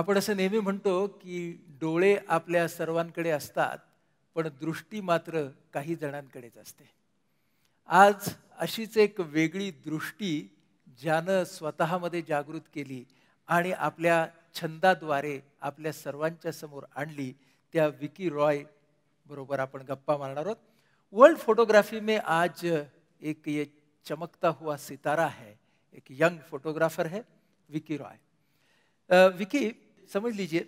आपण असं नेहमी म्हणतो की डोळे आपल्या सर्वांकडे असतात पण दृष्टी मात्र काही जणांकडेच असते। आज अशीच एक वेगळी दृष्टी ज्यानं स्वतःमध्ये जागृत केली आणि आपल्या छंदाद्वारे आपल्या सर्वांच्या समोर आणली त्या विकी रॉय बरोबर आपण गप्पा मारणार आहोत। वर्ल्ड फोटोग्राफी में आज एक ये चमकता हुआ सितारा है, एक यंग फोटोग्राफर है विकी रॉय। विकी, समझ लीजिए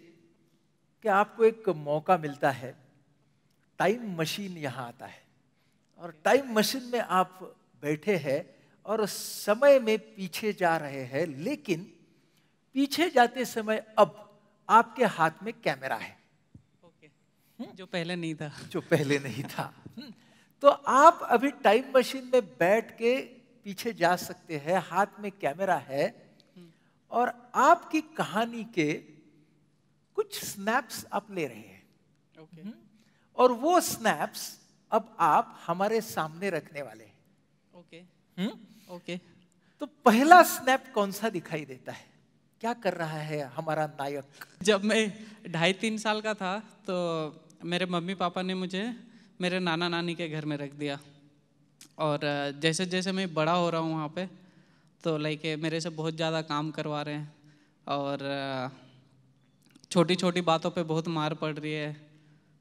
कि आपको एक मौका मिलता है, टाइम मशीन यहाँ आता है और टाइम मशीन में आप बैठे हैं और समय में पीछे जा रहे हैं, लेकिन पीछे जाते समय अब आपके हाथ में कैमरा है। ओके, जो पहले नहीं था। जो पहले नहीं था। तो आप अभी टाइम मशीन में बैठ के पीछे जा सकते हैं, हाथ में कैमरा है और आपकी कहानी के कुछ स्नैप्स आप ले रहे हैं। ओके, और वो स्नैप्स अब आप हमारे सामने रखने वाले हैं। ओके, ओके, तो पहला स्नैप कौन सा दिखाई देता है? क्या कर रहा है हमारा नायक? जब मैं 2.5-3 साल का था तो मेरे मम्मी पापा ने मुझे मेरे नाना नानी के घर में रख दिया और जैसे जैसे मैं बड़ा हो रहा हूँ वहाँ पे तो लाइक मेरे से बहुत ज़्यादा काम करवा रहे हैं और छोटी छोटी बातों पे बहुत मार पड़ रही है,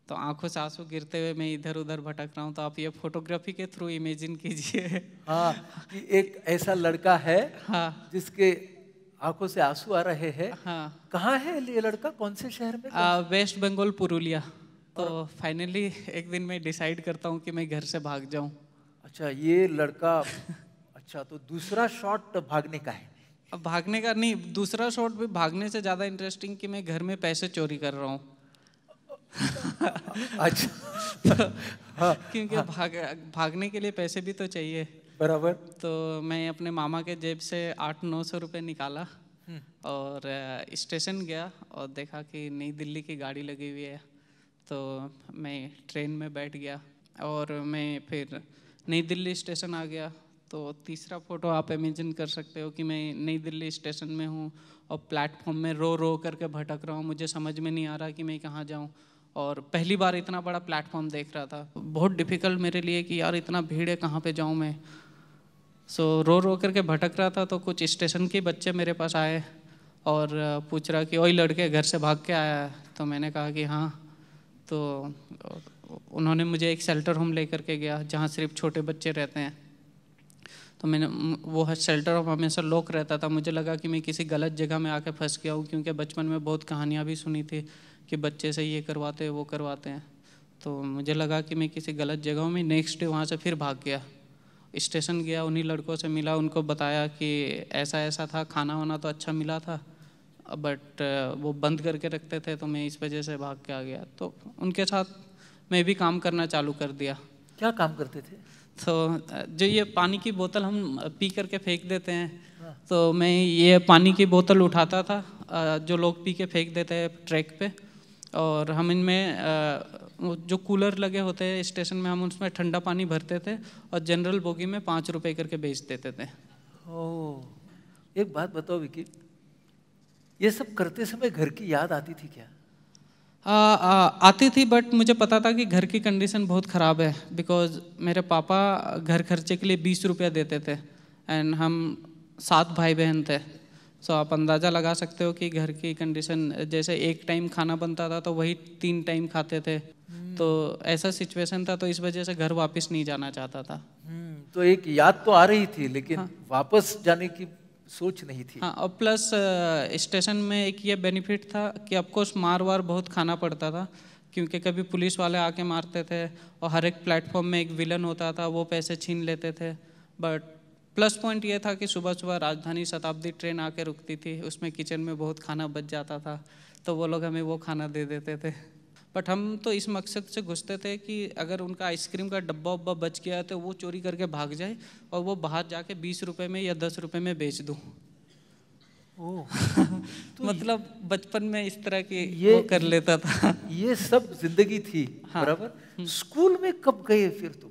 तो आंखों से आंसू गिरते हुए मैं इधर उधर भटक रहा हूँ। तो आप ये फोटोग्राफी के थ्रू इमेजिन कीजिए। हाँ, कि एक ऐसा लड़का है, हाँ, जिसके आंखों से आंसू आ रहे हैं। हाँ, कहाँ है ये लड़का, कौन से शहर में? वेस्ट बंगाल, पुरुलिया। तो फाइनली एक दिन मैं डिसाइड करता हूँ कि मैं घर से भाग जाऊँ। अच्छा, ये लड़का। अच्छा, तो दूसरा शॉट भागने का है? अब भागने का नहीं, दूसरा शॉट भी भागने से ज़्यादा इंटरेस्टिंग कि मैं घर में पैसे चोरी कर रहा हूँ। अच्छा। हाँ, क्योंकि हाँ, भागने के लिए पैसे भी तो चाहिए। बराबर। तो मैं अपने मामा के जेब से 800-900 रुपये निकाला और स्टेशन गया और देखा कि नई दिल्ली की गाड़ी लगी हुई है, तो मैं ट्रेन में बैठ गया और मैं फिर नई दिल्ली स्टेशन आ गया। तो तीसरा फोटो आप इमेजिन कर सकते हो कि मैं नई दिल्ली स्टेशन में हूँ और प्लेटफॉर्म में रो रो करके भटक रहा हूँ, मुझे समझ में नहीं आ रहा कि मैं कहाँ जाऊँ। और पहली बार इतना बड़ा प्लेटफॉर्म देख रहा था, बहुत डिफिकल्ट मेरे लिए कि यार इतना भीड़ है, कहाँ पे जाऊँ मैं। सो रो रो करके भटक रहा था तो कुछ स्टेशन के बच्चे मेरे पास आए और पूछ रहा कि ओए लड़के, घर से भाग के आया है? तो मैंने कहा कि हाँ। तो उन्होंने मुझे एक शेल्टर होम ले करके गया जहाँ सिर्फ छोटे बच्चे रहते हैं। तो मैंने वो शेल्टर होम हमेशा लॉक रहता था, मुझे लगा कि मैं किसी गलत जगह में आके फंस गया हूँ, क्योंकि बचपन में बहुत कहानियाँ भी सुनी थी कि बच्चे से ये करवाते हैं, वो करवाते हैं। तो मुझे लगा कि मैं किसी गलत जगह में। नेक्स्ट डे वहाँ से फिर भाग गया, स्टेशन गया, उन्हीं लड़कों से मिला, उनको बताया कि ऐसा ऐसा था, खाना वाना तो अच्छा मिला था बट वो बंद करके रखते थे तो मैं इस वजह से भाग के आ गया। तो उनके साथ मैं भी काम करना चालू कर दिया। क्या काम करते थे? तो जो ये पानी की बोतल हम पी करके फेंक देते हैं, तो मैं ये पानी की बोतल उठाता था जो लोग पी के फेंक देते हैं ट्रैक पे, और हम इनमें जो कूलर लगे होते हैं स्टेशन में, हम उसमें ठंडा पानी भरते थे और जनरल बोगी में 5 रुपए करके बेच देते थे। ओ, एक बात बताओ विकी, ये सब करते समय घर की याद आती थी क्या? आती थी, बट मुझे पता था कि घर की कंडीशन बहुत ख़राब है, बिकॉज मेरे पापा घर खर्चे के लिए 20 रुपया देते थे एंड हम 7 भाई बहन थे। सो आप अंदाज़ा लगा सकते हो कि घर की कंडीशन, जैसे एक टाइम खाना बनता था तो वही 3 टाइम खाते थे। तो ऐसा सिचुएशन था, तो इस वजह से घर वापस नहीं जाना चाहता था। तो एक याद तो आ रही थी, लेकिन हाँ, वापस जाने की सोच नहीं थी। हाँ, और प्लस स्टेशन में एक ये बेनिफिट था कि आपको मार-वार बहुत खाना पड़ता था, क्योंकि कभी पुलिस वाले आके मारते थे और हर एक प्लेटफॉर्म में एक विलन होता था, वो पैसे छीन लेते थे। बट प्लस पॉइंट ये था कि सुबह सुबह राजधानी शताब्दी ट्रेन आके रुकती थी, उसमें किचन में बहुत खाना बच जाता था तो वो लोग हमें वो खाना दे देते थे। बट हम तो इस मकसद से घुसते थे कि अगर उनका आइसक्रीम का डब्बा उब्बा बच गया तो वो चोरी करके भाग जाए और वो बाहर जाके 20 रुपए में या 10 रुपए में बेच दूँ। तो मतलब बचपन में इस तरह की ये कर लेता था। ये सब जिंदगी थी। हाँ, बराबर। स्कूल में कब गए फिर तुम?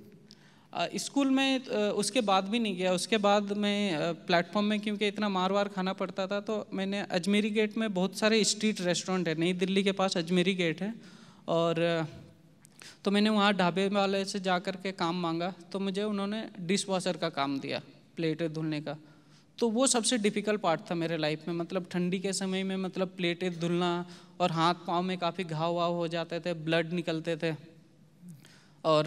स्कूल में उसके बाद भी नहीं गया। उसके बाद मैं प्लेटफॉर्म में, क्योंकि इतना मार वार खाना पड़ता था, तो मैंने अजमेरी गेट में बहुत सारे स्ट्रीट रेस्टोरेंट है, नई दिल्ली के पास अजमेरी गेट है, और तो मैंने वहाँ ढाबे वाले से जा कर के काम मांगा, तो मुझे उन्होंने डिश वॉशर का काम दिया, प्लेटें धुलने का। तो वो सबसे डिफ़िकल्ट पार्ट था मेरे लाइफ में, मतलब ठंडी के समय में, मतलब प्लेटें धुलना, और हाथ पाँव में काफ़ी घाव वाव हो जाते थे, ब्लड निकलते थे। और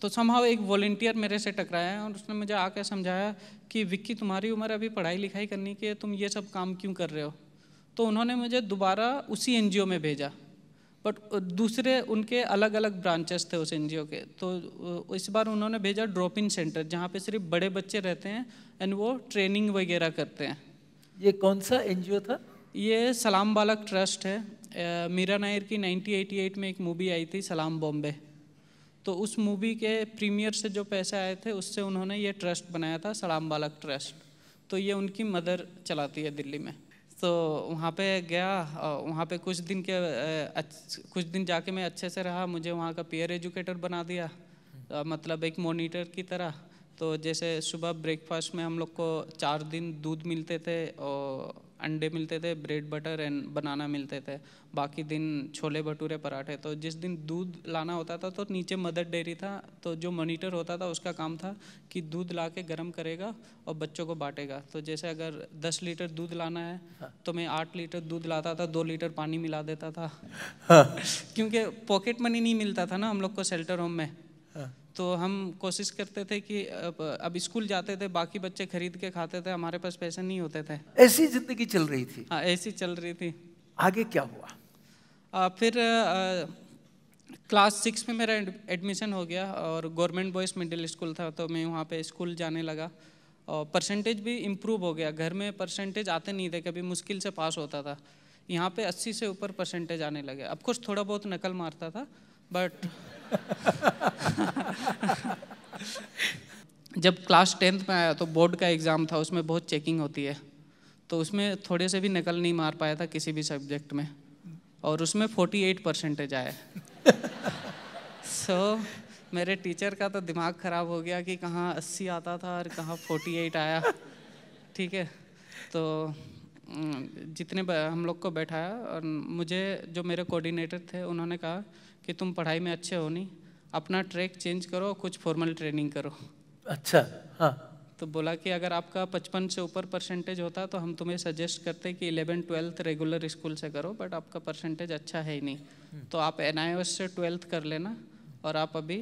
तो समहाउ एक वॉलेंटियर मेरे से टकराया है और उसने मुझे आके समझाया कि विक्की, तुम्हारी उम्र अभी पढ़ाई लिखाई करने की है, तुम ये सब काम क्यों कर रहे हो। तो उन्होंने मुझे दोबारा उसी एनजीओ में भेजा, बट दूसरे उनके अलग अलग ब्रांचेस थे उस एनजीओ के। तो इस बार उन्होंने भेजा ड्रॉप इन सेंटर, जहाँ पे सिर्फ बड़े बच्चे रहते हैं एंड वो ट्रेनिंग वगैरह करते हैं। ये कौन सा एनजीओ था? ये सलाम बालक ट्रस्ट है। मीरा नायर की 1988 में एक मूवी आई थी सलाम बॉम्बे, तो उस मूवी के प्रीमियर से जो पैसे आए थे उससे उन्होंने ये ट्रस्ट बनाया था, सलाम बालक ट्रस्ट। तो ये उनकी मदर चलाती है दिल्ली में। तो वहाँ पे गया, वहाँ पे कुछ दिन जाके मैं अच्छे से रहा। मुझे वहाँ का पीयर एजुकेटर बना दिया, मतलब एक मॉनिटर की तरह। तो जैसे सुबह ब्रेकफास्ट में हम लोग को 4 दिन दूध मिलते थे और अंडे मिलते थे, ब्रेड बटर एंड बनाना मिलते थे, बाकी दिन छोले भटूरे पराठे। तो जिस दिन दूध लाना होता था तो नीचे मदर डेयरी था, तो जो मॉनिटर होता था उसका काम था कि दूध ला के गर्म करेगा और बच्चों को बांटेगा। तो जैसे अगर 10 लीटर दूध लाना है तो मैं 8 लीटर दूध लाता था, 2 लीटर पानी मिला देता था क्योंकि पॉकेट मनी नहीं मिलता था ना हम लोग को शेल्टर होम में। तो हम कोशिश करते थे कि अब स्कूल जाते थे, बाकी बच्चे खरीद के खाते थे, हमारे पास पैसे नहीं होते थे। ऐसी जिंदगी चल रही थी। हाँ, ऐसी चल रही थी। आगे क्या हुआ? फिर क्लास 6 में मेरा एडमिशन हो गया और गवर्नमेंट बॉयज़ मिडिल स्कूल था, तो मैं वहाँ पे स्कूल जाने लगा और परसेंटेज भी इम्प्रूव हो गया। घर में परसेंटेज आते नहीं थे, कभी मुश्किल से पास होता था। यहाँ पे 80 से ऊपर परसेंटेज आने लगे। अब कुछ थोड़ा बहुत नकल मारता था बट जब क्लास 10 में आया तो बोर्ड का एग्ज़ाम था, उसमें बहुत चेकिंग होती है, तो उसमें थोड़े से भी नकल नहीं मार पाया था किसी भी सब्जेक्ट में, और उसमें 48% आए। सो मेरे टीचर का तो दिमाग ख़राब हो गया कि कहाँ 80 आता था और कहाँ 48 आया। ठीक है, तो जितने हम लोग को बैठाया और मुझे जो मेरे कोऑर्डिनेटर थे उन्होंने कहा कि तुम पढ़ाई में अच्छे हो नहीं, अपना ट्रैक चेंज करो, कुछ फॉर्मल ट्रेनिंग करो। अच्छा, हाँ। तो बोला कि अगर आपका 55 से ऊपर परसेंटेज होता तो हम तुम्हें सजेस्ट करते कि 11th 12th रेगुलर स्कूल से करो, बट आपका परसेंटेज अच्छा है ही नहीं, तो आप NIOS से 12th कर लेना और आप अभी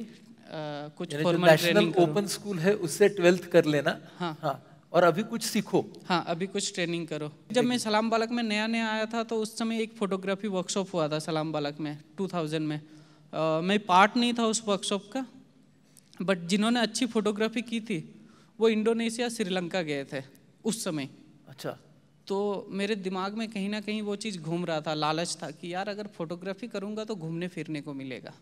कुछ फॉर्मल ट्रेनिंग, ओपन स्कूल है उससे 12th कर लेना। हाँ हाँ, और अभी कुछ सीखो। हाँ, अभी कुछ ट्रेनिंग करो। जब मैं सलाम बालक में नया नया आया था तो उस समय एक फोटोग्राफी वर्कशॉप हुआ था सलाम बालक में 2000 में। मैं पार्ट नहीं था उस वर्कशॉप का, बट जिन्होंने अच्छी फोटोग्राफी की थी वो इंडोनेशिया श्रीलंका गए थे उस समय। अच्छा। तो मेरे दिमाग में कहीं ना कहीं वो चीज़ घूम रहा था, लालच था कि यार अगर फोटोग्राफी करूँगा तो घूमने फिरने को मिलेगा।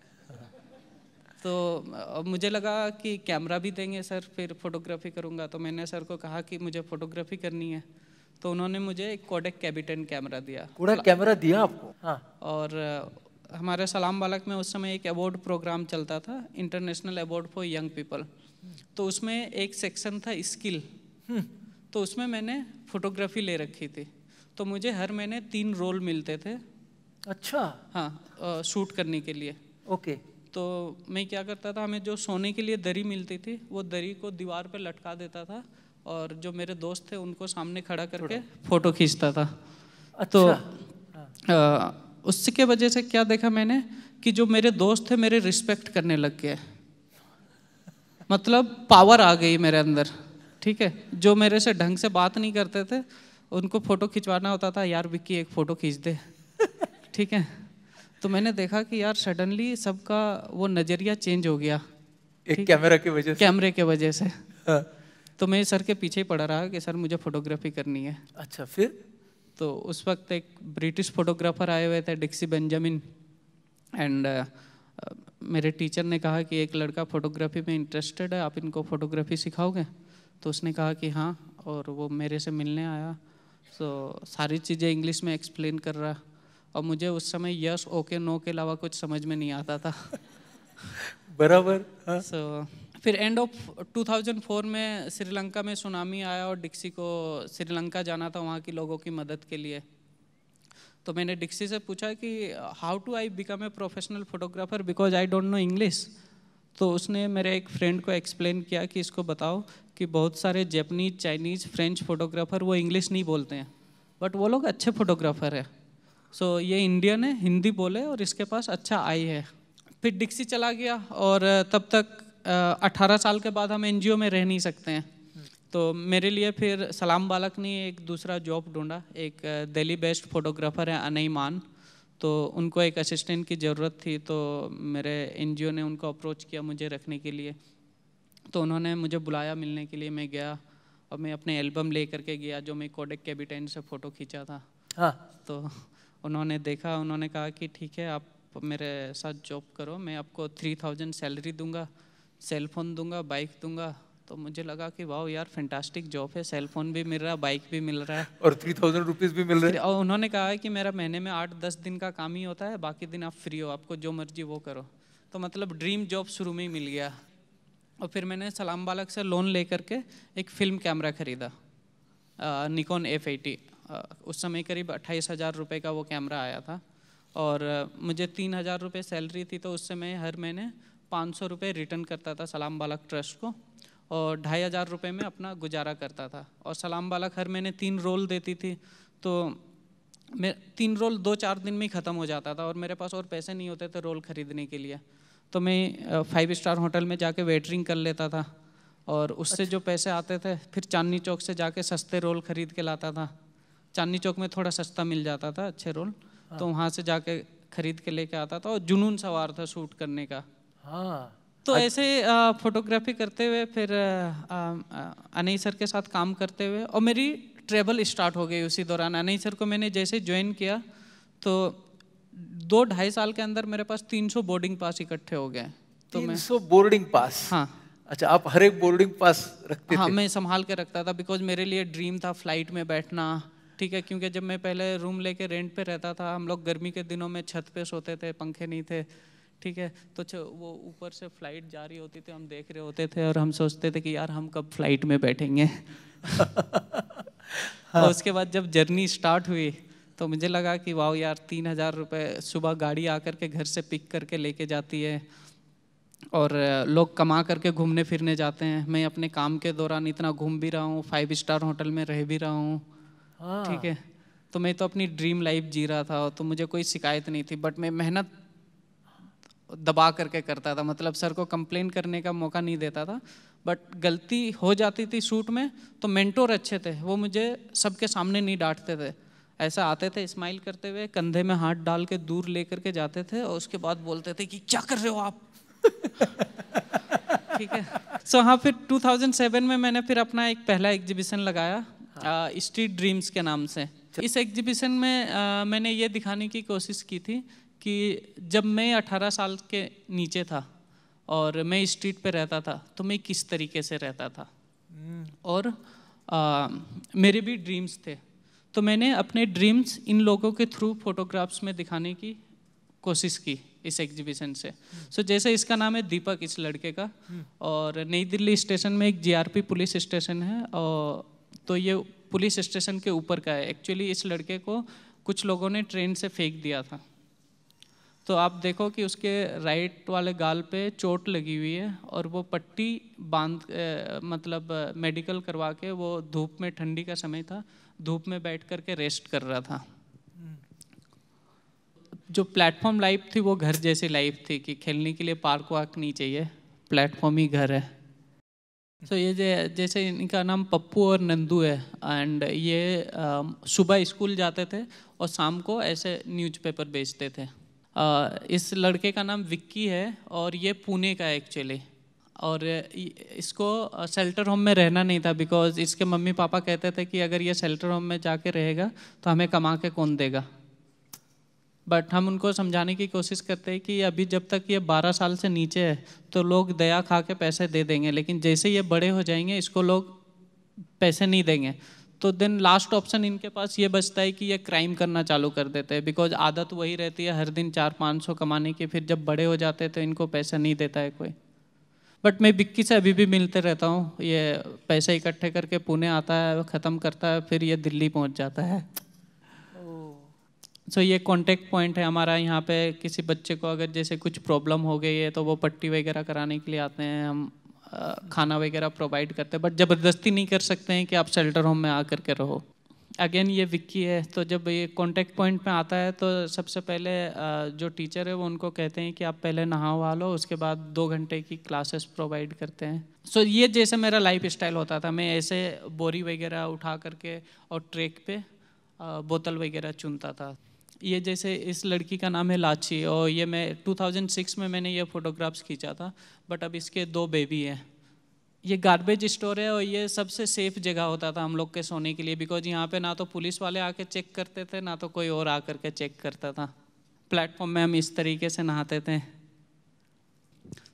तो मुझे लगा कि कैमरा भी देंगे सर, फिर फोटोग्राफी करूँगा। तो मैंने सर को कहा कि मुझे फोटोग्राफी करनी है, तो उन्होंने मुझे एक कोडेक कैबिटेन कैमरा दिया। कोडेक कैमरा दिया आपको? हाँ। और हमारे सलाम बालक में उस समय एक अवार्ड प्रोग्राम चलता था, international award for young people. तो उसमें एक सेक्शन था स्किल, तो उसमें मैंने फोटोग्राफी ले रखी थी। तो मुझे हर महीने 3 रोल मिलते थे। अच्छा। हाँ, शूट करने के लिए। ओके। तो मैं क्या करता था, हमें जो सोने के लिए दरी मिलती थी वो दरी को दीवार पे लटका देता था और जो मेरे दोस्त थे उनको सामने खड़ा करके फोटो खींचता था। अच्छा। तो उसके वजह से क्या देखा मैंने कि जो मेरे दोस्त थे मेरे रिस्पेक्ट करने लग गए, मतलब पावर आ गई मेरे अंदर। ठीक है, जो मेरे से ढंग से बात नहीं करते थे उनको फोटो खिंचवाना होता था, यार विक्की एक फ़ोटो खींच दे। ठीक है, तो मैंने देखा कि यार सडनली सबका वो नज़रिया चेंज हो गया एक कैमरे के वजह से। हाँ। तो मैं सर के पीछे ही पड़ा रहा कि सर मुझे फोटोग्राफी करनी है। अच्छा, फिर? तो उस वक्त एक ब्रिटिश फोटोग्राफर आए हुए थे, डिक्सी बेंजामिन, एंड मेरे टीचर ने कहा कि एक लड़का फोटोग्राफी में इंटरेस्टेड है, आप इनको फोटोग्राफी सिखाओगे? तो उसने कहा कि हाँ, और वो मेरे से मिलने आया। तो सारी चीज़ें इंग्लिश में एक्सप्लेन कर रहा, और मुझे उस समय यस ओके नो के अलावा कुछ समझ में नहीं आता था। बराबर। हाँ। सो फिर एंड ऑफ 2004 में श्रीलंका में सुनामी आया और डिक्सी को श्रीलंका जाना था वहाँ के लोगों की मदद के लिए। तो मैंने डिक्सी से पूछा कि how to I become a professional photographer because I don't know English. तो उसने मेरे एक फ्रेंड को एक्सप्लेन किया कि इसको बताओ कि बहुत सारे जैपनीज, चाइनीज़, फ्रेंच फोटोग्राफर वो इंग्लिश नहीं बोलते हैं बट वो लोग अच्छे फोटोग्राफर हैं। सो ये इंडियन है, हिंदी बोले और इसके पास अच्छा आई है। फिर डिक्सी चला गया और तब तक 18 साल के बाद हम एनजीओ में रह नहीं सकते हैं। तो मेरे लिए फिर सलाम बालक ने एक दूसरा जॉब ढूंढा। एक दिल्ली बेस्ड फोटोग्राफर है अनईमान, तो उनको एक असिस्टेंट की ज़रूरत थी। तो मेरे एनजीओ ने उनको अप्रोच किया मुझे रखने के लिए, तो उन्होंने मुझे बुलाया मिलने के लिए। मैं गया और मैं अपने एल्बम ले करके गया जो मैं कोडेक के B10 से फ़ोटो खींचा था। हाँ, तो उन्होंने देखा, उन्होंने कहा कि ठीक है आप मेरे साथ जॉब करो, मैं आपको 3000 सैलरी दूंगा, सेल फ़ोन दूंगा, बाइक दूंगा। तो मुझे लगा कि वाह यार फैंटास्टिक जॉब है, सेल फ़ोन भी मिल रहा है, बाइक भी मिल रहा है और 3000 रुपीज़ भी मिल रहा है। और उन्होंने कहा है कि मेरा महीने में 8-10 दिन का काम ही होता है, बाकी दिन आप फ्री हो, आपको जो मर्जी वो करो। तो मतलब ड्रीम जॉब शुरू में ही मिल गया। और फिर मैंने सलाम बालक से लोन ले करके एक फ़िल्म कैमरा ख़रीदा, निकॉन F80। उस समय करीब 28,000 रुपये का वो कैमरा आया था और मुझे 3,000 रुपये सैलरी थी। तो उससे मैं हर महीने 500 रुपये रिटर्न करता था सलाम बालक ट्रस्ट को और 2,500 रुपये में अपना गुजारा करता था। और सलाम बालक हर महीने 3 रोल देती थी, तो मैं 3 रोल 2-4 दिन में ही ख़त्म हो जाता था और मेरे पास और पैसे नहीं होते थे रोल ख़रीदने के लिए। तो मैं 5 स्टार होटल में जाके वेटरिंग कर लेता था और उससे जो पैसे आते थे फिर चांदनी चौक से जाके सस्ते रोल ख़रीद के लाता था। चांदनी चौक में थोड़ा सस्ता मिल जाता था अच्छे रोल, तो वहाँ से जाके ख़रीद के लेके आता था और जुनून सवार था शूट करने का। हाँ, तो ऐसे फोटोग्राफी करते हुए फिर अनई सर के साथ काम करते हुए और मेरी ट्रेवल स्टार्ट हो गई उसी दौरान। अनई सर को मैंने जैसे ज्वाइन किया तो 2-2.5 साल के अंदर मेरे पास 300 बोर्डिंग पास इकट्ठे हो गए। तो 300 बोर्डिंग पास? हाँ। अच्छा, आप हर एक बोर्डिंग पास रखते? हाँ, मैं संभाल के रखता था बिकॉज मेरे लिए ड्रीम था फ्लाइट में बैठना, ठीक है, क्योंकि जब मैं पहले रूम लेके रेंट पे रहता था, हम लोग गर्मी के दिनों में छत पे सोते थे, पंखे नहीं थे, ठीक है, तो वो ऊपर से फ्लाइट जा रही होती थी, हम देख रहे होते थे और हम सोचते थे कि यार हम कब फ्लाइट में बैठेंगे। और उसके बाद जब जर्नी स्टार्ट हुई तो मुझे लगा कि वाह यार 3,000 रुपये सुबह गाड़ी आकर के घर से पिक करके लेके जाती है और लोग कमा करके घूमने फिरने जाते हैं, मैं अपने काम के दौरान इतना घूम भी रहा हूँ, 5 स्टार होटल में रह भी रहा हूँ, ठीक है, तो मैं तो अपनी ड्रीम लाइफ जी रहा था, तो मुझे कोई शिकायत नहीं थी। बट मैं मेहनत दबा करके करता था, मतलब सर को कंप्लेन करने का मौका नहीं देता था, बट गलती हो जाती थी शूट में तो मेंटोर अच्छे थे, वो मुझे सबके सामने नहीं डांटते थे, ऐसा आते थे स्माइल करते हुए, कंधे में हाथ डाल के दूर ले करके जाते थे और उसके बाद बोलते थे कि क्या कर रहे हो आप। ठीक है, सो हाँ, फिर 2007 में मैंने फिर अपना एक पहला एग्जीबिशन लगाया, स्ट्रीट ड्रीम्स के नाम से। इस एग्जीबिशन में मैंने ये दिखाने की कोशिश की थी कि जब मैं 18 साल के नीचे था और मैं स्ट्रीट पे रहता था तो मैं किस तरीके से रहता था और मेरे भी ड्रीम्स थे, तो मैंने अपने ड्रीम्स इन लोगों के थ्रू फोटोग्राफ्स में दिखाने की कोशिश की इस एग्जीबिशन से। सो जैसे इसका नाम है दीपक, इस लड़के का, और नई दिल्ली स्टेशन में एक GRP पुलिस स्टेशन है और तो ये पुलिस स्टेशन के ऊपर का है। एक्चुअली इस लड़के को कुछ लोगों ने ट्रेन से फेंक दिया था, तो आप देखो कि उसके राइट वाले गाल पे चोट लगी हुई है और वो पट्टी बांध मतलब मेडिकल करवा के वो धूप में, ठंडी का समय था, धूप में बैठ करके रेस्ट कर रहा था। जो प्लेटफॉर्म लाइफ थी वो घर जैसी लाइफ थी कि खेलने के लिए पार्क वार्क नहीं चाहिए, प्लेटफॉर्म ही घर है। तो ये जैसे इनका नाम पप्पू और नंदू है एंड ये सुबह स्कूल जाते थे और शाम को ऐसे न्यूज़पेपर बेचते थे। इस लड़के का नाम विक्की है और ये पुणे का है एक्चुअली, और इसको शेल्टर होम में रहना नहीं था बिकॉज इसके मम्मी पापा कहते थे कि अगर ये शेल्टर होम में जाके रहेगा तो हमें कमा के कौन देगा। बट हम उनको समझाने की कोशिश करते हैं कि अभी जब तक ये 12 साल से नीचे है तो लोग दया खा के पैसे दे देंगे, लेकिन जैसे ये बड़े हो जाएंगे इसको लोग पैसे नहीं देंगे। तो देन लास्ट ऑप्शन इनके पास ये बचता है कि ये क्राइम करना चालू कर देते हैं बिकॉज आदत वही रहती है हर दिन 400-500 कमाने की, फिर जब बड़े हो जाते हैं तो इनको पैसा नहीं देता है कोई। बट मैं विक्की से अभी भी मिलते रहता हूँ। ये पैसे इकट्ठे करके पुणे आता है, ख़त्म करता है, फिर ये दिल्ली पहुँच जाता है। सो ये कांटेक्ट पॉइंट है हमारा। यहाँ पे किसी बच्चे को अगर जैसे कुछ प्रॉब्लम हो गई है तो वो पट्टी वगैरह कराने के लिए आते हैं, हम खाना वगैरह प्रोवाइड करते हैं, बट ज़बरदस्ती नहीं कर सकते हैं कि आप शेल्टर होम में आ कर के रहो। अगेन ये विक्की है, तो जब ये कांटेक्ट पॉइंट पे आता है तो सबसे पहले जो टीचर है वो उनको कहते हैं कि आप पहले नहा वहा लो, उसके बाद 2 घंटे की क्लासेस प्रोवाइड करते हैं। सो ये जैसे मेरा लाइफ स्टाइल होता था, मैं ऐसे बोरी वगैरह उठा करके और ट्रैक पे बोतल वगैरह चुनता था। ये जैसे इस लड़की का नाम है लाची, और ये मैं 2006 में मैंने ये फ़ोटोग्राफ्स खींचा था, बट अब इसके 2 बेबी हैं। ये गार्बेज स्टोर है और ये सबसे सेफ़ जगह होता था हम लोग के सोने के लिए, बिकॉज यहाँ पे ना तो पुलिस वाले आके चेक करते थे, ना तो कोई और आकर के चेक करता था। प्लेटफॉर्म में हम इस तरीके से नहाते थे।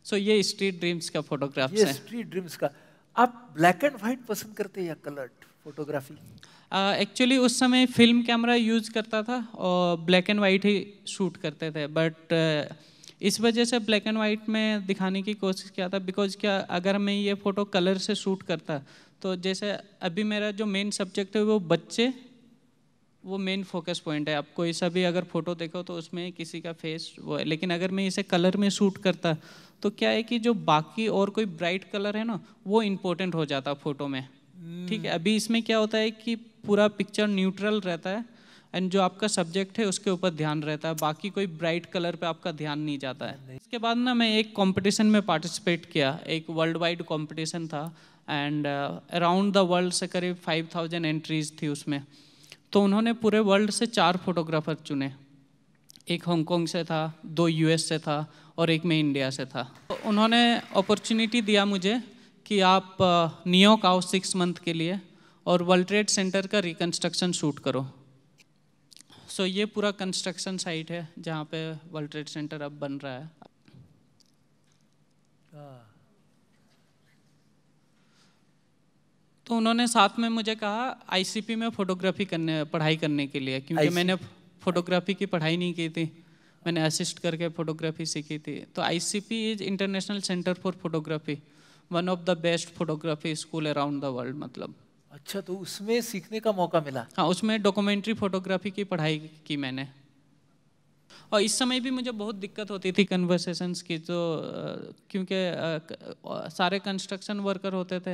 सो ये स्ट्रीट ड्रीम्स का फोटोग्राफ्स है। स्ट्रीट ड्रीम्स का आप ब्लैक एंड वाइट पसंद करते हैं या कलर्ड फोटोग्राफी? एक्चुअली उस समय फिल्म कैमरा यूज़ करता था और ब्लैक एंड वाइट ही शूट करते थे, बट इस वजह से ब्लैक एंड वाइट में दिखाने की कोशिश किया था, बिकॉज क्या अगर मैं ये फ़ोटो कलर से शूट करता तो जैसे अभी मेरा जो मेन सब्जेक्ट है वो बच्चे, वो मेन फोकस पॉइंट है। आप कोई सा भी अगर फ़ोटो देखो तो उसमें किसी का फेस वो है, लेकिन अगर मैं इसे कलर में शूट करता तो क्या है कि जो बाकी और कोई ब्राइट कलर है ना वो इम्पोर्टेंट हो जाता फ़ोटो में। ठीक है, अभी इसमें क्या होता है कि पूरा पिक्चर न्यूट्रल रहता है एंड जो आपका सब्जेक्ट है उसके ऊपर ध्यान रहता है, बाकी कोई ब्राइट कलर पे आपका ध्यान नहीं जाता है। इसके बाद ना मैं एक कंपटीशन में पार्टिसिपेट किया, एक वर्ल्ड वाइड कंपटीशन था एंड अराउंड द वर्ल्ड से करीब 5000 एंट्रीज थी उसमें। तो उन्होंने पूरे वर्ल्ड से 4 फोटोग्राफर चुने, एक हांगकॉन्ग से था, 2 यूएस से था और एक मैं इंडिया से था। तो उन्होंने अपॉर्चुनिटी दिया मुझे कि आप न्यूयॉर्क आओ 6 मंथ के लिए और वर्ल्ड ट्रेड सेंटर का रिकन्स्ट्रक्शन शूट करो। सो ये पूरा कंस्ट्रक्शन साइट है जहाँ पे वर्ल्ड ट्रेड सेंटर अब बन रहा है। तो उन्होंने साथ में मुझे कहा आईसीपी में फोटोग्राफी करने पढ़ाई करने के लिए, क्योंकि मैंने फोटोग्राफी की पढ़ाई नहीं की थी, मैंने असिस्ट करके फोटोग्राफी सीखी थी। तो ICP is international centre for photography, one of the best photography school around the world. मतलब अच्छा, तो उसमें सीखने का मौका मिला? हाँ, उसमें डॉक्यूमेंट्री फोटोग्राफी की पढ़ाई की मैंने। और इस समय भी मुझे बहुत दिक्कत होती थी कन्वर्सेशंस की, तो क्योंकि सारे कंस्ट्रक्शन वर्कर होते थे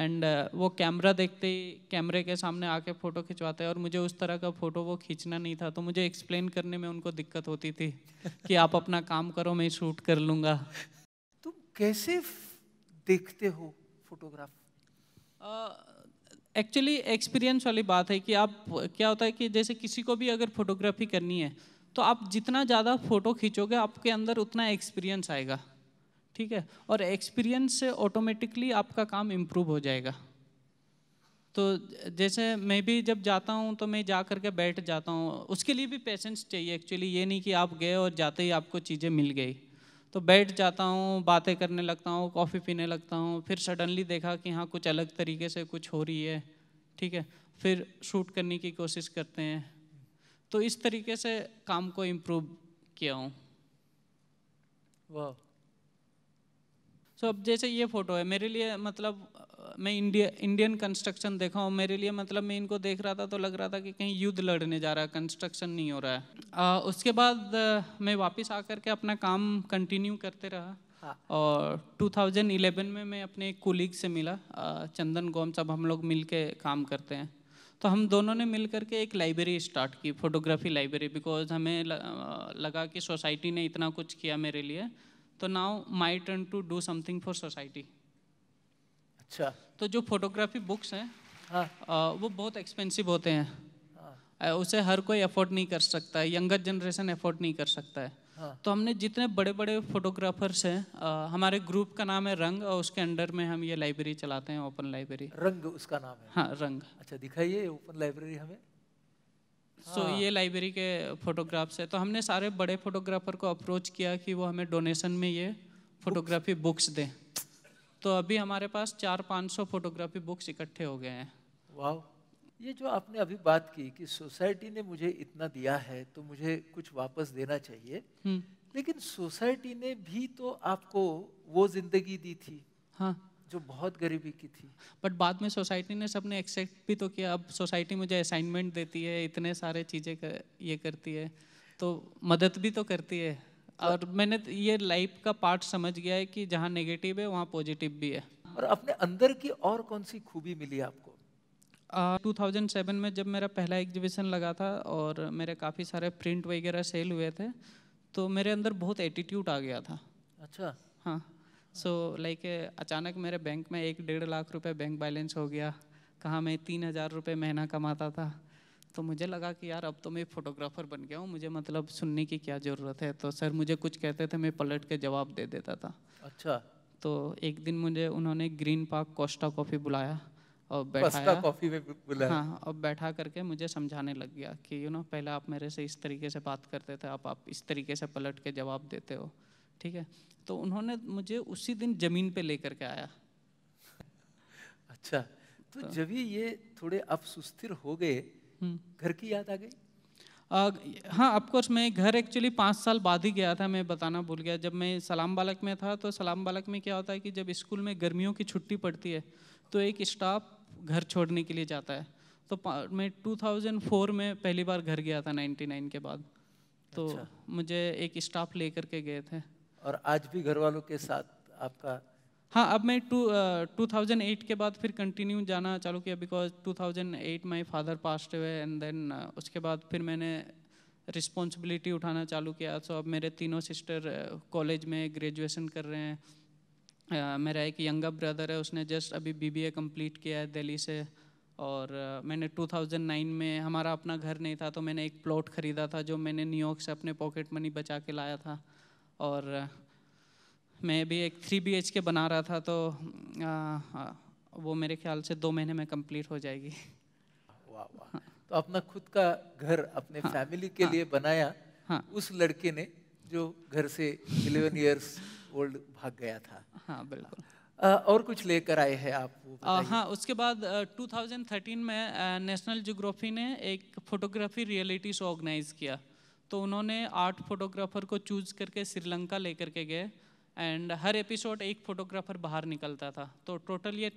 एंड वो कैमरा देखते ही कैमरे के सामने आके फ़ोटो खिंचवाते हैं, और मुझे उस तरह का फ़ोटो वो खींचना नहीं था, तो मुझे एक्सप्लेन करने में उनको दिक्कत होती थी कि आप अपना काम करो, मैं शूट कर लूँगा। तुम कैसे देखते हो फोटोग्राफ? एक्चुअली एक्सपीरियंस वाली बात है कि आप क्या होता है कि जैसे किसी को भी अगर फोटोग्राफी करनी है तो आप जितना ज़्यादा फ़ोटो खींचोगे आपके अंदर उतना एक्सपीरियंस आएगा। ठीक है, और एक्सपीरियंस से ऑटोमेटिकली आपका काम इम्प्रूव हो जाएगा। तो जैसे मैं भी जब जाता हूँ तो मैं जा कर के बैठ जाता हूँ, उसके लिए भी पेशेंस चाहिए एक्चुअली। ये नहीं कि आप गए और जाते ही आपको चीज़ें मिल गई। तो बैठ जाता हूँ, बातें करने लगता हूँ, कॉफ़ी पीने लगता हूँ, फिर सडनली देखा कि हाँ कुछ अलग तरीके से कुछ हो रही है। ठीक है, फिर शूट करने की कोशिश करते हैं। तो इस तरीके से काम को इम्प्रूव किया हूँ। वाह। सो अब जैसे ये फ़ोटो है मेरे लिए, मतलब मैं इंडियन कंस्ट्रक्शन देखा हूँ मेरे लिए, मतलब मैं इनको देख रहा था तो लग रहा था कि कहीं युद्ध लड़ने जा रहा है, कंस्ट्रक्शन नहीं हो रहा है। उसके बाद मैं वापस आकर के अपना काम कंटिन्यू करते रहा। हाँ। और 2011 में मैं अपने कोलीग से मिला, चंदन गोम साहब, हम लोग मिल के काम करते हैं। तो हम दोनों ने मिल करके एक लाइब्रेरी स्टार्ट की, फोटोग्राफी लाइब्रेरी, बिकॉज हमें लगा कि सोसाइटी ने इतना कुछ किया मेरे लिए, तो now my turn to do something for society. अच्छा। तो जो फोटोग्राफी बुक्स हैं, हाँ, वो बहुत एक्सपेंसिव होते हैं। हाँ। उसे हर कोई अफोर्ड नहीं कर सकता है, यंगर जनरेशन अफोर्ड नहीं कर सकता है। हाँ। तो हमने जितने बड़े बड़े फोटोग्राफर्स हैं, हमारे ग्रुप का नाम है रंग, और उसके अंडर में हम ये लाइब्रेरी चलाते हैं, ओपन लाइब्रेरी। रंग उसका नाम है? हाँ, रंग। अच्छा, दिखाइए ओपन लाइब्रेरी हमें। सो हाँ। ये लाइब्रेरी के फोटोग्राफ्स है। तो हमने सारे बड़े फोटोग्राफर को अप्रोच किया कि वो हमें डोनेशन में ये फोटोग्राफी बुक्स दें। तो अभी हमारे पास 400-500 फोटोग्राफी बुक्स इकट्ठे हो गए हैं। वाह। ये जो आपने अभी बात की कि सोसाइटी ने मुझे इतना दिया है तो मुझे कुछ वापस देना चाहिए, लेकिन सोसाइटी ने भी तो आपको वो जिंदगी दी थी, हाँ, जो बहुत गरीबी की थी। बट बाद में सोसाइटी ने सबने एक्सेप्ट भी तो किया। अब सोसाइटी मुझे असाइनमेंट देती है, इतने सारे चीज़ें ये करती है, तो मदद भी तो करती है। और मैंने ये लाइफ का पार्ट समझ गया है कि जहाँ नेगेटिव है वहाँ पॉजिटिव भी है। और अपने अंदर की और कौन सी खूबी मिली आपको? 2007 में जब मेरा पहला एग्जीबिशन लगा था और मेरे काफ़ी सारे प्रिंट वगैरह सेल हुए थे, तो मेरे अंदर बहुत एटीट्यूड आ गया था। अच्छा, हाँ। सो लाइक अचानक मेरे बैंक में 1-1.5 लाख रुपए बैंक बैलेंस हो गया। कहाँ मैं 3000 रुपये महीना कमाता था, तो मुझे लगा कि यार अब तो मैं फोटोग्राफर बन गया हूँ, मुझे मतलब सुनने की क्या ज़रूरत है। तो सर मुझे कुछ कहते थे, मैं पलट के जवाब दे देता था। अच्छा। तो एक दिन मुझे उन्होंने ग्रीन पार्क कोस्टा कॉफ़ी बुलाया और बैठाया, कॉफ़ी में बुलाया, हाँ, और बैठा करके मुझे समझाने लग गया कि यू नो, पहले आप मेरे से इस तरीके से बात करते थे, आप इस तरीके से पलट के जवाब देते हो, ठीक है। तो उन्होंने मुझे उसी दिन ज़मीन पे लेकर के आया। अच्छा, तो जब ही ये थोड़े आप सुस्थिर हो गए, घर की याद आ गई? हाँ, ऑफकोर्स। मैं घर एक्चुअली 5 साल बाद ही गया था, मैं बताना भूल गया। जब मैं सलाम बालक में था, तो सलाम बालक में क्या होता है कि जब स्कूल में गर्मियों की छुट्टी पड़ती है तो एक स्टाफ घर छोड़ने के लिए जाता है। तो मैं 2004 में पहली बार घर गया था, 99 के बाद। तो अच्छा, मुझे एक स्टाफ लेकर के गए थे। और आज भी घर वालों के साथ आपका? हाँ, अब मैं 2008 के बाद फिर कंटिन्यू जाना चालू किया, बिकॉज 2008 माई फादर पास्ट हुए, एंड देन उसके बाद फिर मैंने रिस्पॉन्सिबिलिटी उठाना चालू किया। सो अब मेरे तीनों सिस्टर कॉलेज में ग्रेजुएशन कर रहे हैं। मेरा एक यंगर ब्रदर है, उसने जस्ट अभी BBA कंप्लीट किया है दिल्ली से। और मैंने 2009 में, हमारा अपना घर नहीं था, तो मैंने एक प्लॉट ख़रीदा था जो मैंने न्यूयॉर्क से अपने पॉकेट मनी बचा के लाया था। और मैं भी एक 3 BHK बना रहा था, तो वो मेरे ख्याल से 2 महीने में कंप्लीट हो जाएगी। वाह वाह। तो अपना खुद का घर अपने फैमिली के लिए बनाया, हाँ, उस लड़के ने जो घर से 11 ईयर्स ओल्ड भाग गया था। हाँ, बिल्कुल। और कुछ लेकर आए हैं आप? हाँ, उसके बाद 2013 में नेशनल ज्योग्राफी ने एक फोटोग्राफी रियलिटी शो ऑर्गेनाइज किया। तो उन्होंने 8 फोटोग्राफर को चूज करके श्रीलंका लेकर के गए, एंड हर एपिसोड 1 फोटोग्राफर बाहर निकलता था। तो टोटल ये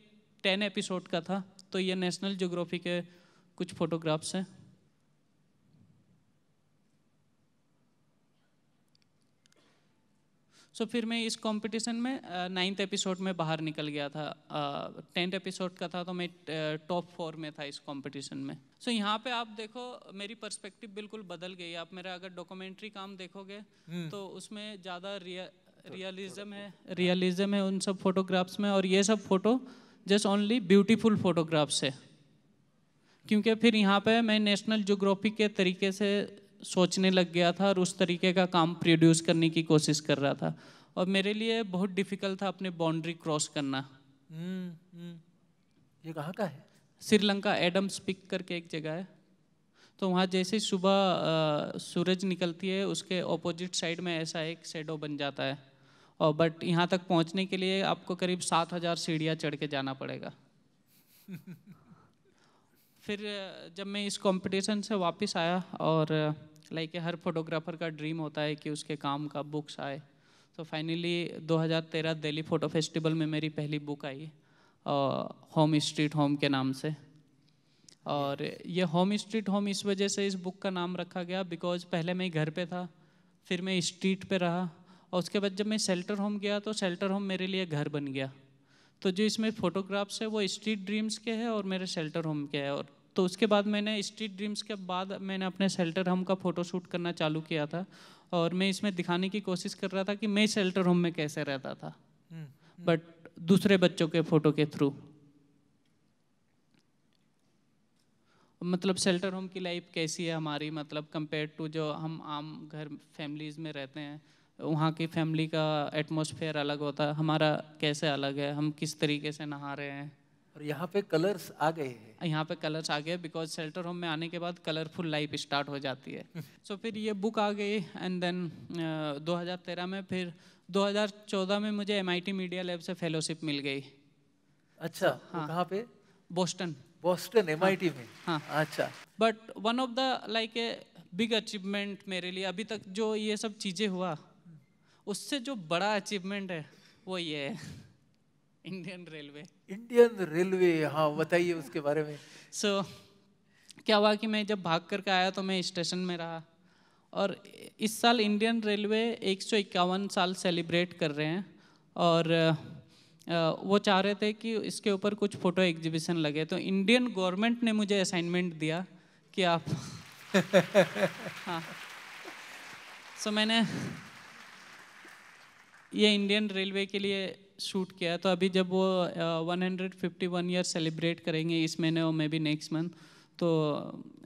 10 एपिसोड का था। तो ये नेशनल ज्योग्राफी के कुछ फोटोग्राफ्स हैं। सो फिर मैं इस कंपटीशन में 9th एपिसोड में बाहर निकल गया था। 10th एपिसोड का था, तो मैं टॉप 4 में था इस कंपटीशन में। सो यहाँ पे आप देखो मेरी पर्सपेक्टिव बिल्कुल बदल गई। आप मेरा अगर डॉक्यूमेंट्री काम देखोगे तो उसमें ज़्यादा रियलिज्म है उन सब फोटोग्राफ्स में। और ये सब photo just only beautiful photographs है, क्योंकि फिर यहाँ पे मैं नेशनल ज्योग्राफी के तरीके से सोचने लग गया था और उस तरीके का काम प्रोड्यूस करने की कोशिश कर रहा था। और मेरे लिए बहुत डिफिकल्ट था अपने बाउंड्री क्रॉस करना। ये कहाँ का है? श्रीलंका, एडम्स पीक करके एक जगह है। तो वहाँ जैसे सुबह सूरज निकलती है, उसके ऑपोजिट साइड में ऐसा एक शेडो बन जाता है। और बट यहाँ तक पहुँचने के लिए आपको करीब 7000 सीढ़ियाँ चढ़ के जाना पड़ेगा। फिर जब मैं इस कंपटीशन से वापस आया, और लाइक हर फोटोग्राफर का ड्रीम होता है कि उसके काम का बुक्स आए, तो फाइनली 2013 दिल्ली फ़ोटो फेस्टिवल में मेरी पहली बुक आई, होम स्ट्रीट होम के नाम से। और ये होम स्ट्रीट होम इस वजह से इस बुक का नाम रखा गया, बिकॉज पहले मैं घर पे था, फिर मैं स्ट्रीट पे रहा, और उसके बाद जब मैं शेल्टर होम गया तो शेल्टर होम मेरे लिए घर बन गया। तो जो इसमें फ़ोटोग्राफ्स है वो स्ट्रीट ड्रीम्स के हैं और मेरे शेल्टर होम के हैं। और तो उसके बाद मैंने स्ट्रीट ड्रीम्स के बाद मैंने अपने शेल्टर होम का फ़ोटोशूट करना चालू किया था। और मैं इसमें दिखाने की कोशिश कर रहा था कि मैं शेल्टर होम में कैसे रहता था, बट दूसरे बच्चों के फ़ोटो के थ्रू। मतलब शेल्टर होम की लाइफ कैसी है हमारी, मतलब कंपेयर टू जो हम आम घर फैमिलीज़ में रहते हैं, वहाँ की फैमिली का एटमॉस्फेयर अलग होता है, हमारा कैसे अलग है, हम किस तरीके से नहा रहे हैं। और यहाँ पे कलर्स आ गए हैं, यहाँ पे कलर्स आ गए, बिकॉज शेल्टर होम में आने के बाद कलरफुल लाइफ स्टार्ट हो जाती है। सो फिर ये बुक आ गई, एंड देन 2013 में, फिर 2014 में मुझे MIT मीडिया लैब से फेलोशिप मिल गई। अच्छा, हाँ, कहाँ पे? बोस्टन, MIT में, हाँ। अच्छा, but one of the like a big achievement मेरे लिए अभी तक जो ये सब चीज़ें हुआ उससे जो बड़ा अचीवमेंट है वो ये है, इंडियन रेलवे। इंडियन रेलवे, हाँ बताइए उसके बारे में। सो क्या हुआ कि मैं जब भाग करके आया तो मैं स्टेशन में रहा, और इस साल इंडियन रेलवे 151 साल सेलिब्रेट कर रहे हैं, और वो चाह रहे थे कि इसके ऊपर कुछ फ़ोटो एग्जीबिशन लगे। तो इंडियन गवर्नमेंट ने मुझे असाइनमेंट दिया कि आप हाँ, सो मैंने ये इंडियन रेलवे के लिए शूट किया। तो अभी जब वो 151 ईयर सेलिब्रेट करेंगे इस महीने और मे बी नेक्स्ट मंथ, तो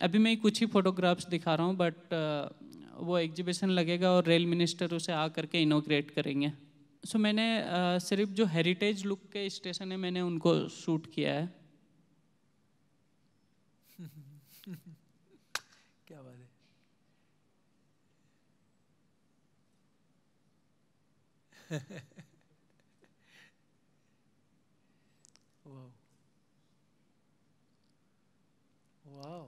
अभी मैं कुछ ही फोटोग्राफ्स दिखा रहा हूँ, बट वो एग्जीबिशन लगेगा और रेल मिनिस्टर उसे आ करके इनोग्रेट करेंगे। सो मैंने सिर्फ जो हेरिटेज लुक के स्टेशन है मैंने उनको शूट किया है। क्या बात है। वाओ।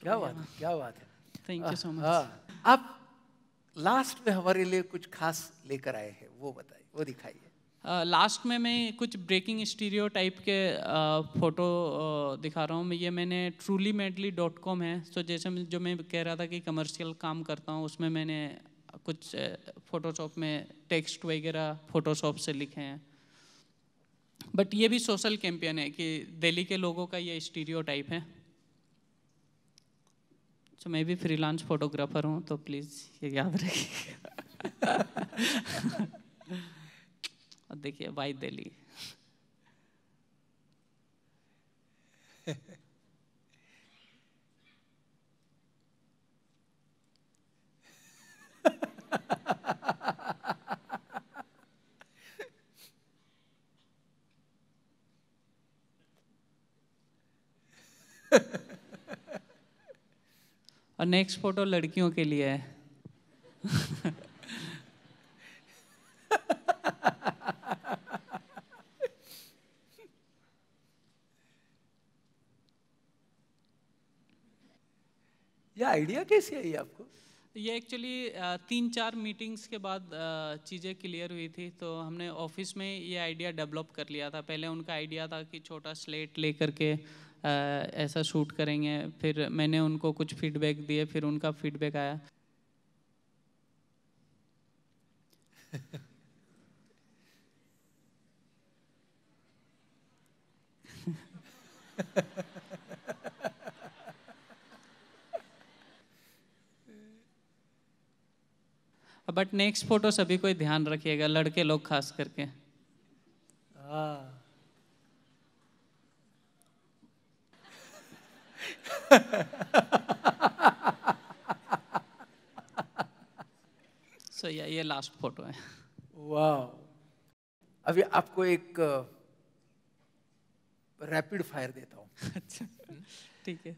क्या बात है, क्या बात है। Thank you so much. आप लास्ट में हमारे लिए कुछ खास लेकर आए हैं, वो बताइए, वो दिखाइए। लास्ट में मैं कुछ ब्रेकिंग स्टीरियोटाइप के फ़ोटो दिखा रहा हूँ। ये मैंने TrulyMadly.com है, तो जैसे जो मैं कह रहा था कि कमर्शियल काम करता हूँ, उसमें मैंने कुछ फ़ोटोशॉप में टेक्स्ट वगैरह फ़ोटोशॉप से लिखे हैं। बट ये भी सोशल कैंपेन है कि दिल्ली के लोगों का ये स्टीरियोटाइप है। तो मैं भी फ्रीलांस फोटोग्राफर हूँ, तो प्लीज़ ये याद रखिए। और देखिए वाई दिल्ली। और नेक्स्ट फोटो लड़कियों के लिए है। यह आइडिया कैसे आई आपको? ये एक्चुअली 3-4 मीटिंग्स के बाद चीज़ें क्लियर हुई थी, तो हमने ऑफिस में ये आइडिया डेवलप कर लिया था। पहले उनका आइडिया था कि छोटा स्लेट ले करके ऐसा शूट करेंगे, फिर मैंने उनको कुछ फीडबैक दिए, फिर उनका फीडबैक आया। बट नेक्स्ट फोटो सभी कोई ध्यान रखिएगा, लड़के लोग खास करके। So, ये लास्ट फोटो है। वाह। अभी आपको एक रैपिड फायर देता हूँ। अच्छा ठीक है।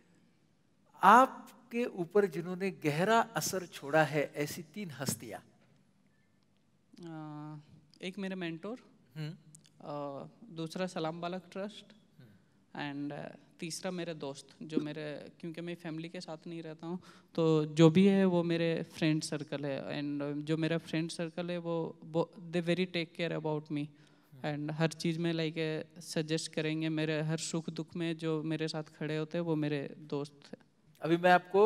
आपके ऊपर जिन्होंने गहरा असर छोड़ा है ऐसी 3 हस्तियाँ। एक मेरे मेंटोर, दूसरा सलाम बालक ट्रस्ट, एंड तीसरा मेरे दोस्त, जो मेरे, क्योंकि मैं फैमिली के साथ नहीं रहता हूँ, तो जो भी है वो मेरे फ्रेंड सर्कल है। एंड जो मेरा फ्रेंड सर्कल है वो they very take care about me, and हर चीज़ में लाइक सजेस्ट करेंगे मेरे हर सुख दुख में। जो मेरे साथ खड़े होते हैं वो मेरे दोस्त है। अभी मैं आपको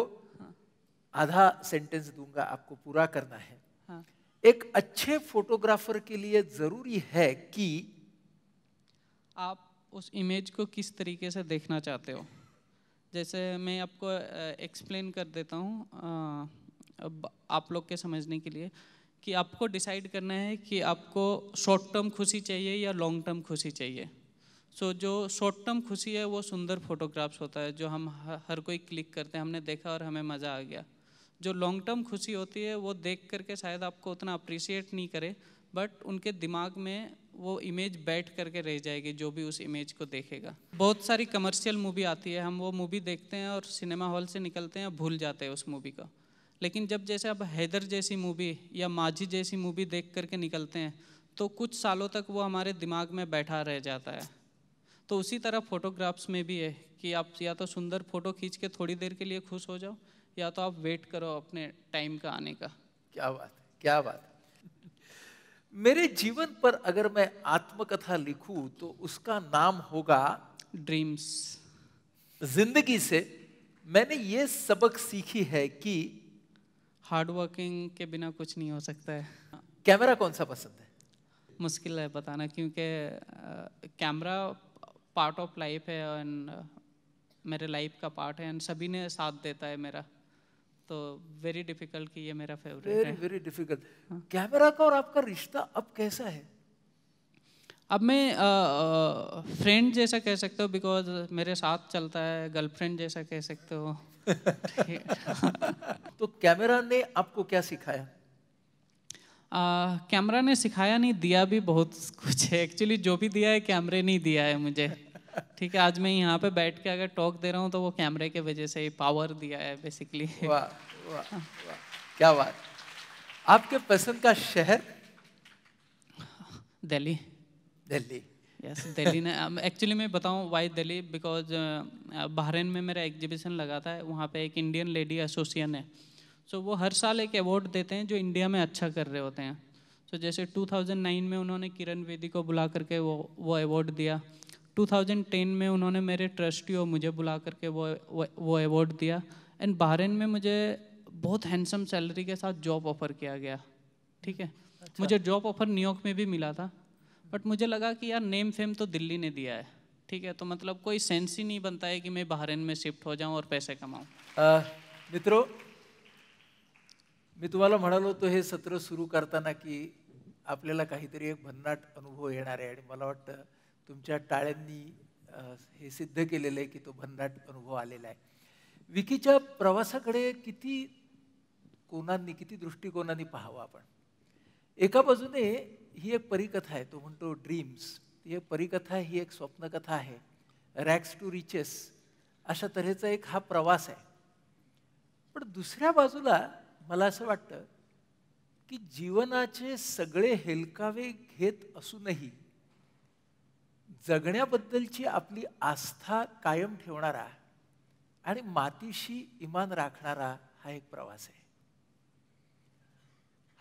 आधा सेंटेंस दूंगा, आपको पूरा करना है। हाँ। एक अच्छे फोटोग्राफर के लिए ज़रूरी है कि आप उस इमेज को किस तरीके से देखना चाहते हो। जैसे मैं आपको एक्सप्लेन कर देता हूँ अब आप लोग के समझने के लिए, कि आपको डिसाइड करना है कि आपको शॉर्ट टर्म खुशी चाहिए या लॉन्ग टर्म खुशी चाहिए। सो जो शॉर्ट टर्म खुशी है वो सुंदर फोटोग्राफ्स होता है, जो हम हर कोई क्लिक करते हैं, हमने देखा और हमें मज़ा आ गया। जो लॉन्ग टर्म खुशी होती है वो देख करके शायद आपको उतना अप्रिशिएट नहीं करे, बट उनके दिमाग में वो इमेज बैठ करके रह जाएगी, जो भी उस इमेज को देखेगा। बहुत सारी कमर्शियल मूवी आती है, हम वो मूवी देखते हैं और सिनेमा हॉल से निकलते हैं, भूल जाते हैं उस मूवी का। लेकिन जब जैसे अब हैदर जैसी मूवी या माझी जैसी मूवी देख करके निकलते हैं, तो कुछ सालों तक वो हमारे दिमाग में बैठा रह जाता है। तो उसी तरह फोटोग्राफ्स में भी है कि आप या तो सुंदर फोटो खींच के थोड़ी देर के लिए खुश हो जाओ, या तो आप वेट करो अपने टाइम का आने का। क्या बात है, क्या बात है। मेरे जीवन पर अगर मैं आत्मकथा लिखूं तो उसका नाम होगा ड्रीम्स। जिंदगी से मैंने ये सबक सीखी है कि हार्डवर्किंग के बिना कुछ नहीं हो सकता है। कैमरा कौन सा पसंद है? मुश्किल है बताना क्योंकि कैमरा पार्ट ऑफ लाइफ है एंड मेरे लाइफ का पार्ट है एंड सभी ने साथ देता है मेरा, तो वेरी डिफिकल्ट कि ये मेरा फेवरेट है। Very very difficult. कैमरा का और आपका रिश्ता अब कैसा है? अब मैं फ्रेंड जैसा कह सकते हो बिकॉज मेरे साथ चलता है, गर्लफ्रेंड जैसा कह सकते हो। तो कैमरा ने आपको क्या सिखाया? कैमरा ने सिखाया नहीं, दिया भी बहुत कुछ है एक्चुअली। जो भी दिया है कैमरे ने दिया है मुझे। ठीक है, आज मैं यहाँ पे बैठ के अगर टॉक दे रहा हूँ तो वो कैमरे के वजह से ही पावर दिया है बेसिकली। वाह वाह वाह, क्या बात। आपके पसंद का शहर? दिल्ली। दिल्ली? यस, दिल्ली ने एक्चुअली मैं बताऊँ वाई दिल्ली, बिकॉज बहरीन में मेरा एग्जीबिशन लगा था, वहाँ पे एक इंडियन लेडी एसोसिएशन है, सो वो हर साल एक अवार्ड देते हैं जो इंडिया में अच्छा कर रहे होते हैं। सो जैसे 2009 में उन्होंने किरण बेदी को बुला करके वो अवार्ड दिया, 2010 में उन्होंने मेरे ट्रस्टी और मुझे बुला करके वो अवार्ड दिया एंड बहरीन में मुझे बहुत हैंडसम सैलरी के साथ जॉब ऑफर किया गया। ठीक है, अच्छा। मुझे जॉब ऑफर न्यूयॉर्क में भी मिला था बट मुझे लगा कि यार नेम फेम तो दिल्ली ने दिया है। ठीक है, तो मतलब कोई सेंस ही नहीं बनता है कि मैं बहरीन में शिफ्ट हो जाऊं और पैसे कमाऊं। मित्रों, मी तुम्हाला म्हणालो तो हे सत्र सुरू करताना की आपल्याला काहीतरी एक भन्नाट अनुभव येणार आहे आणि मला वाटतं तुमच्या टाळ्यांनी हे सिद्ध केलेलं आहे की तो भन्नाट अनुभव आलेला आहे। विकीच्या प्रवासाकडे किती कोणांनी, किती दृष्टिकोनांनी पाहावं आपण। एका बाजूने ही एक परिकथा आहे, तो म्हणतो ड्रीम्स, ही एक परिकथा, ही एक स्वप्नकथा आहे, रॅक्स टू रिचेस अशा तऱ्हेचा एक हा प्रवास आहे। पण दुसऱ्या बाजूला मला असं वाटतं की जीवनाचे सगळे हेलकावे घेत असूनही जगण्याबद्दलची आपली आस्था कायम ठेवणारा आणि मातीशी इमान राखणारा हा एक प्रवास आहे।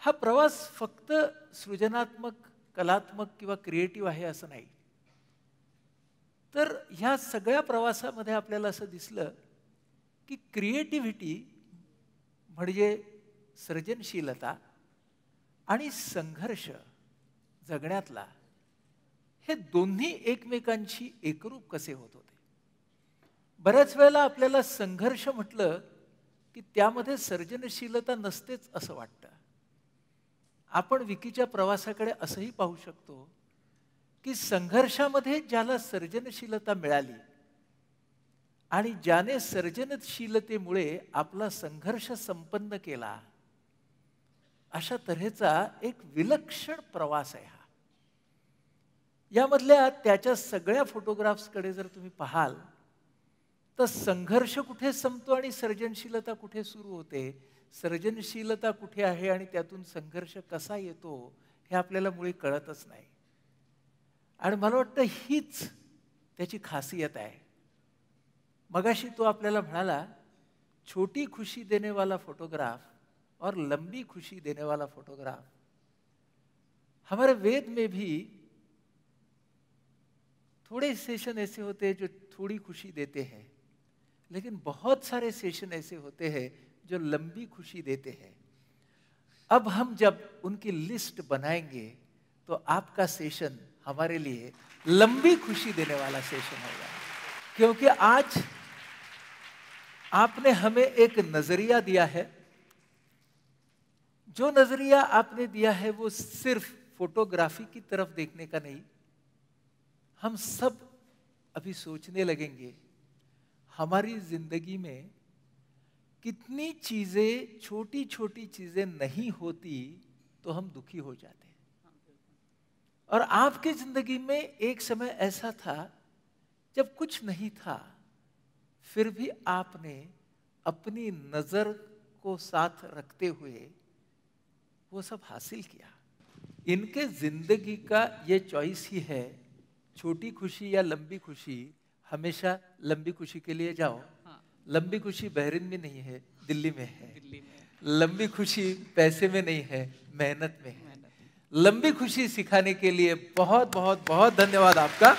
हा प्रवास फक्त सृजनात्मक, कलात्मक किंवा क्रिएटिव्ह आहे असं नाही, तर ह्या सगळ्या प्रवासामध्ये आपल्याला असं दिसलं की क्रिएटिव्हिटी म्हणजे सर्जनशीलता आणि संघर्ष जगण्यातला, हे दोन्ही एकमेकांशी एकरूप कसे होत होते। बऱ्याच वेळेला आपल्याला संघर्ष म्हटलं की त्यामध्ये सर्जनशीलता नसतेच असं वाटतं। आपण विकीच्या प्रवासाकडे असंही पाहू शकतो की संघर्षामध्ये ज्याला सर्जनशीलता मिळाली आणि ज्याने सर्जनशीलतेमुळे आपला संघर्ष संपन्न केला, अशा तऱ्हेचा एक विलक्षण प्रवास आहे हा। यामधल्या त्याच्या सगळ्या फोटोग्राफ्सकडे जर तुम्ही पाहाल तर संघर्ष कुठे संपतो आणि सर्जनशीलता कुठे सुरू होते, सर्जनशीलता कुठे आहे आणि त्यातून संघर्ष कसा येतो हे आपल्याला मुळी कळतच नाही। आणि मला वाटतं हीच त्याची खासियत आहे। मगाशी तो आपल्याला म्हणाला, छोटी खुशी देने वाला फोटोग्राफ और लंबी खुशी देने वाला फोटोग्राफ। हमारे वेद में भी थोड़े सेशन ऐसे होते हैं जो थोड़ी खुशी देते हैं, लेकिन बहुत सारे सेशन ऐसे होते हैं जो लंबी खुशी देते हैं। अब हम जब उनकी लिस्ट बनाएंगे तो आपका सेशन हमारे लिए लंबी खुशी देने वाला सेशन होगा, क्योंकि आज आपने हमें एक नजरिया दिया है। जो नजरिया आपने दिया है वो सिर्फ फोटोग्राफी की तरफ देखने का नहीं, हम सब अभी सोचने लगेंगे हमारी जिंदगी में कितनी चीज़ें, छोटी छोटी चीज़ें नहीं होती तो हम दुखी हो जाते हैं। और आपकी ज़िंदगी में एक समय ऐसा था जब कुछ नहीं था, फिर भी आपने अपनी नज़र को साथ रखते हुए वो सब हासिल किया। इनके ज़िंदगी का ये चॉइस ही है, छोटी खुशी या लंबी खुशी। हमेशा लंबी खुशी के लिए जाओ, लंबी खुशी बहरीन में नहीं है, दिल्ली में है। लंबी खुशी पैसे में नहीं है, मेहनत में है। लंबी खुशी सिखाने के लिए बहुत बहुत बहुत धन्यवाद आपका।